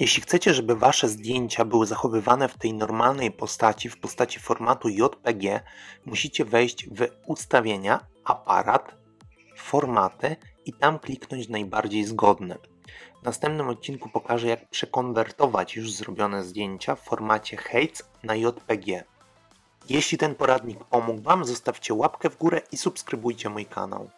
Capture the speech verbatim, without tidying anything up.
Jeśli chcecie, żeby Wasze zdjęcia były zachowywane w tej normalnej postaci, w postaci formatu J P G, musicie wejść w ustawienia, aparat, formaty i tam kliknąć najbardziej zgodne. W następnym odcinku pokażę, jak przekonwertować już zrobione zdjęcia w formacie H E I C na J P G. Jeśli ten poradnik pomógł Wam, zostawcie łapkę w górę i subskrybujcie mój kanał.